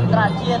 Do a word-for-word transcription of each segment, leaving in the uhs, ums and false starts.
an tra chiết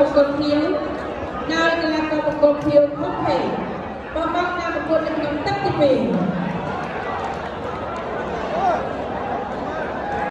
một con phiếu nào là một con phiếu không thể bao bọc nào một con nắm tắt về